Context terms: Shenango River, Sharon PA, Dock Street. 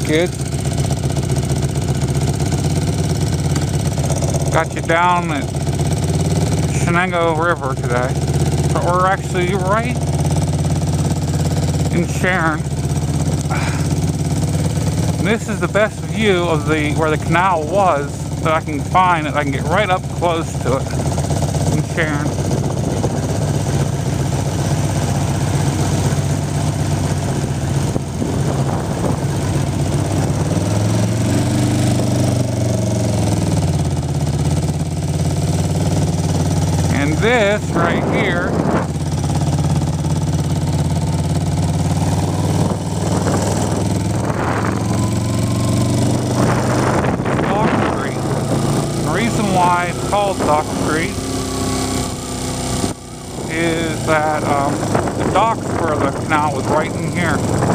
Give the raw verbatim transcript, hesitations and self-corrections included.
there, kid. Got you down at Shenango River today. But we're actually right in Sharon. And this is the best view of the where the canal was that I can find, that I can get right up close to it in Sharon. And this right here is Dock Street. The reason why it's called Dock Street is that um, the docks where the canal was right in here.